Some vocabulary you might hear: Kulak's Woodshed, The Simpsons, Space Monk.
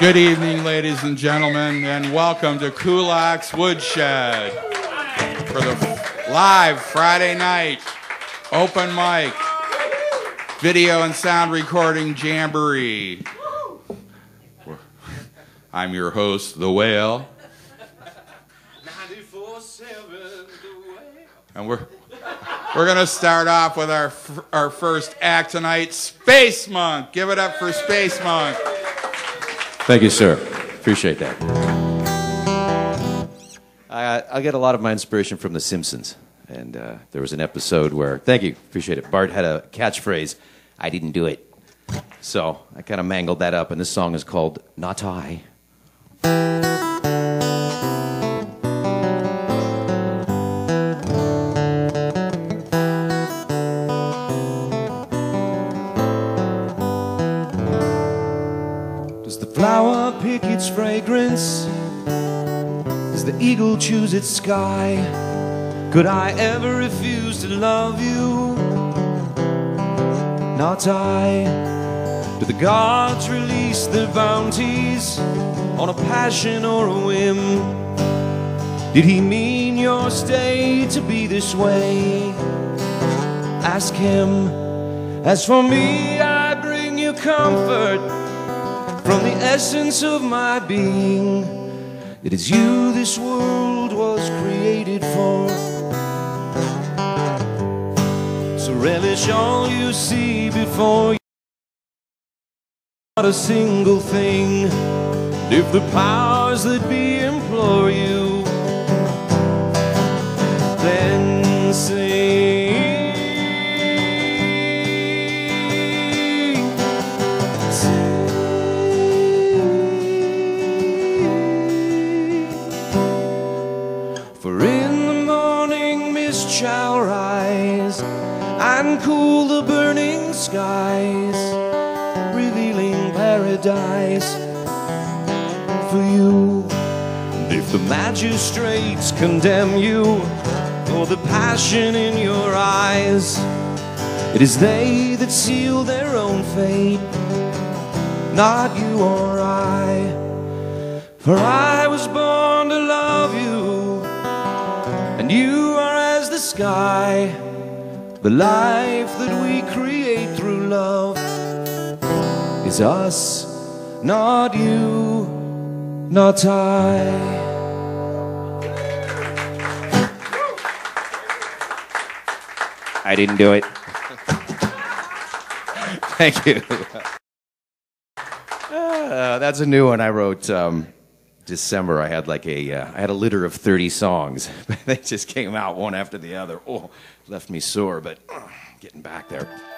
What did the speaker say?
Good evening, ladies and gentlemen, and welcome to Kulak's Woodshed for the live Friday night open mic video and sound recording jamboree. I'm your host, The Whale. And we're going to start off with our first act tonight, Space Monk. Give it up for Space Monk. Thank you, sir. Appreciate that. I get a lot of my inspiration from The Simpsons. And there was an episode where, thank you, appreciate it, Bart had a catchphrase, "I didn't do it." So I kind of mangled that up, and this song is called "Not I." Its fragrance, does the eagle choose its sky? Could I ever refuse to love you? Not I. Do the gods release their bounties on a passion or a whim? Did he mean your stay to be this way? Ask him. As for me, I bring you comfort from the essence of my being. It is you this world was created for, so relish all you see before you. Not a single thing, and if the powers that be implore you, then sing. Shall rise and cool the burning skies, revealing paradise for you. And if the magistrates condemn you for the passion in your eyes, it is they that seal their own fate, not you or I. For I was born to love you, and you are as the sky, the life that we create through love is us, not you, not I. I didn't do it. Thank you. That's a new one I wrote. December, I had like I had a litter of 30 songs. They just came out one after the other. Oh, left me sore, but getting back there.